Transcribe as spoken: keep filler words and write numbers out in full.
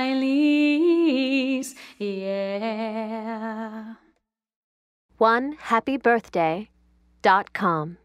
Tailise, yeah. one happy birthday dot com